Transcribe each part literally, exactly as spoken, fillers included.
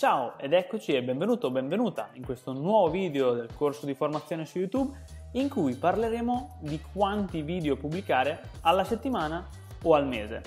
Ciao ed eccoci e benvenuto o benvenuta in questo nuovo video del corso di formazione su YouTube in cui parleremo di quanti video pubblicare alla settimana o al mese.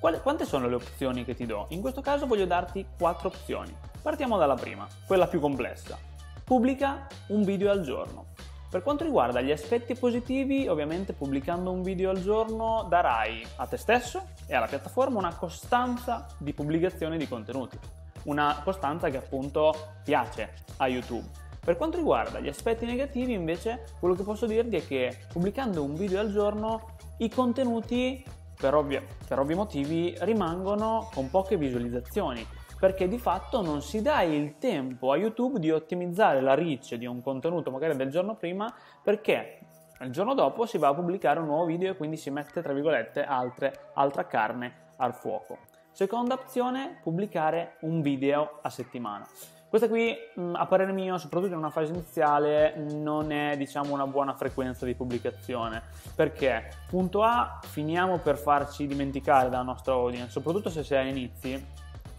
Quale, quante sono le opzioni che ti do? In questo caso voglio darti quattro opzioni. Partiamo dalla prima, quella più complessa. Pubblica un video al giorno. Per quanto riguarda gli aspetti positivi, ovviamente pubblicando un video al giorno darai a te stesso e alla piattaforma una costanza di pubblicazione di contenuti. Una costanza che appunto piace a YouTube. Per quanto riguarda gli aspetti negativi invece, quello che posso dirti è che pubblicando un video al giorno i contenuti per ovvi, per ovvi motivi rimangono con poche visualizzazioni, perché di fatto non si dà il tempo a YouTube di ottimizzare la reach di un contenuto magari del giorno prima, perché il giorno dopo si va a pubblicare un nuovo video e quindi si mette tra virgolette altre, altra carne al fuoco. Seconda opzione, pubblicare un video a settimana. Questa qui, a parere mio, soprattutto in una fase iniziale, non è, diciamo, una buona frequenza di pubblicazione, perché, punto A, finiamo per farci dimenticare dalla nostra audience, soprattutto se sei inizi,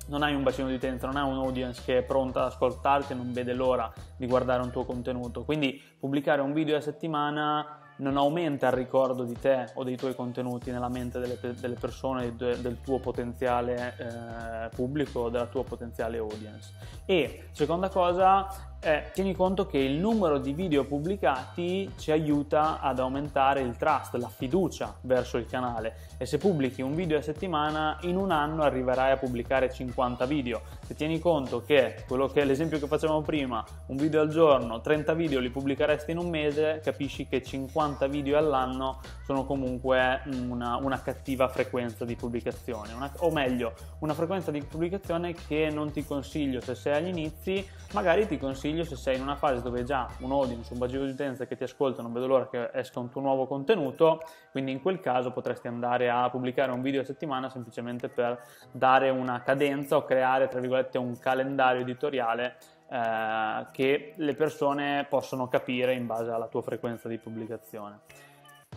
non hai un bacino di utenza, non hai un'audience che è pronta ad ascoltarti e non vede l'ora di guardare un tuo contenuto, quindi pubblicare un video a settimana non aumenta il ricordo di te o dei tuoi contenuti nella mente delle, delle persone, del tuo potenziale eh, pubblico, della tua potenziale audience. E seconda cosa, eh, tieni conto che il numero di video pubblicati ci aiuta ad aumentare il trust, la fiducia verso il canale, e se pubblichi un video a settimana in un anno arriverai a pubblicare cinquanta video. Se tieni conto che, quello che l'esempio che facevamo prima, un video al giorno, trenta video li pubblicheresti in un mese, capisci che cinquanta video all'anno sono comunque una, una cattiva frequenza di pubblicazione, una, o meglio una frequenza di pubblicazione che non ti consiglio se sei agli inizi, magari ti consiglio se sei in una fase dove già un audience, un bacino di utenza che ti ascolta non vedo l'ora che esca un tuo nuovo contenuto, quindi in quel caso potresti andare a pubblicare un video a settimana semplicemente per dare una cadenza o creare tra virgolette un calendario editoriale Eh, che le persone possono capire in base alla tua frequenza di pubblicazione.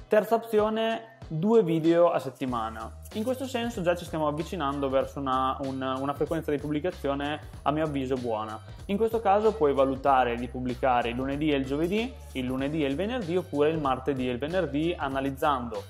Terza opzione, due video a settimana. In questo senso già ci stiamo avvicinando verso una, una, una frequenza di pubblicazione a mio avviso buona. In questo caso puoi valutare di pubblicare il lunedì e il giovedì, il lunedì e il venerdì, oppure il martedì e il venerdì, analizzando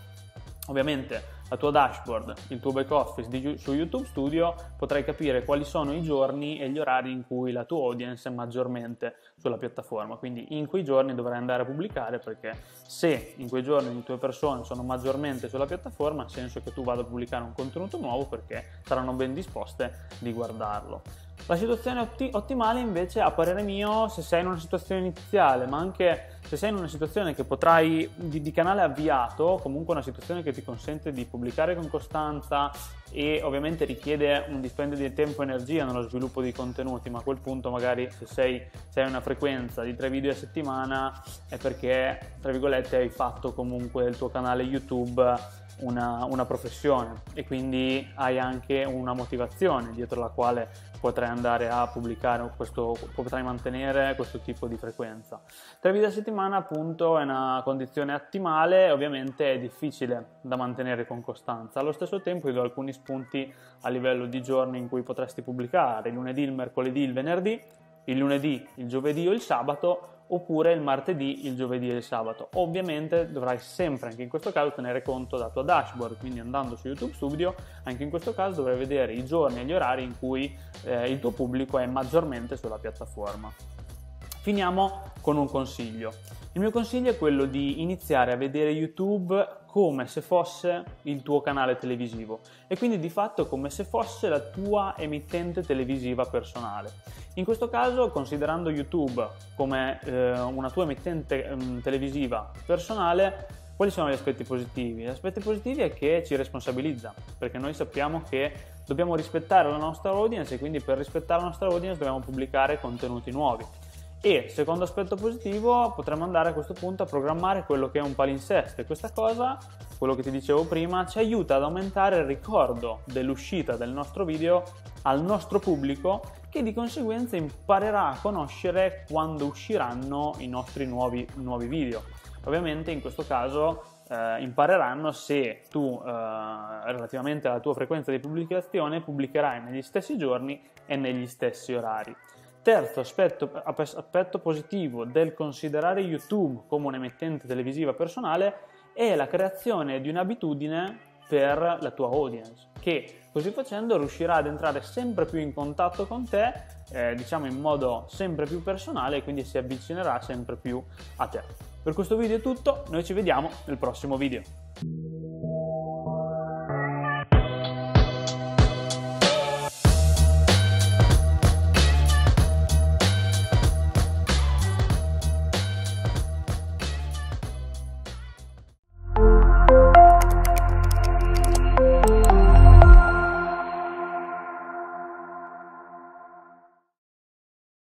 ovviamente la tua dashboard, il tuo back office di, su YouTube Studio, potrai capire quali sono i giorni e gli orari in cui la tua audience è maggiormente sulla piattaforma, quindi in quei giorni dovrai andare a pubblicare, perché se in quei giorni le tue persone sono maggiormente sulla piattaforma, ha senso che tu vada a pubblicare un contenuto nuovo perché saranno ben disposte di guardarlo. La situazione ottimale invece, a parere mio, se sei in una situazione iniziale, ma anche se sei in una situazione che potrai di, di canale avviato, comunque una situazione che ti consente di pubblicare con costanza e ovviamente richiede un dispendio di tempo e energia nello sviluppo dei contenuti, ma a quel punto magari se sei, se hai una frequenza di tre video a settimana è perché, tra virgolette, hai fatto comunque il tuo canale YouTube Una, una professione e quindi hai anche una motivazione dietro la quale potrai andare a pubblicare questo, potrai mantenere questo tipo di frequenza. Tre video a settimana appunto è una condizione ottimale, ovviamente è difficile da mantenere con costanza. Allo stesso tempo vi do alcuni spunti a livello di giorni in cui potresti pubblicare: il lunedì, il mercoledì, il venerdì, il lunedì, il giovedì o il sabato, oppure il martedì, il giovedì e il sabato. Ovviamente dovrai sempre anche in questo caso tenere conto della tua dashboard, quindi andando su YouTube Studio anche in questo caso dovrai vedere i giorni e gli orari in cui eh, il tuo pubblico è maggiormente sulla piattaforma. Finiamo con un consiglio. Il mio consiglio è quello di iniziare a vedere YouTube come se fosse il tuo canale televisivo e quindi di fatto come se fosse la tua emittente televisiva personale. In questo caso, considerando YouTube come eh, una tua emittente eh, televisiva personale, quali sono gli aspetti positivi? Gli aspetti positivi è che ci responsabilizza, perché noi sappiamo che dobbiamo rispettare la nostra audience e quindi per rispettare la nostra audience dobbiamo pubblicare contenuti nuovi. E secondo aspetto positivo, potremmo andare a questo punto a programmare quello che è un palinsesto, e questa cosa, quello che ti dicevo prima, ci aiuta ad aumentare il ricordo dell'uscita del nostro video al nostro pubblico, che di conseguenza imparerà a conoscere quando usciranno i nostri nuovi, nuovi video. Ovviamente in questo caso eh, impareranno se tu, eh, relativamente alla tua frequenza di pubblicazione, pubblicherai negli stessi giorni e negli stessi orari. Terzo aspetto, aspetto positivo del considerare YouTube come un'emittente televisiva personale è la creazione di un'abitudine per la tua audience, che così facendo riuscirà ad entrare sempre più in contatto con te, eh, diciamo in modo sempre più personale, e quindi si avvicinerà sempre più a te. Per questo video è tutto, noi ci vediamo nel prossimo video.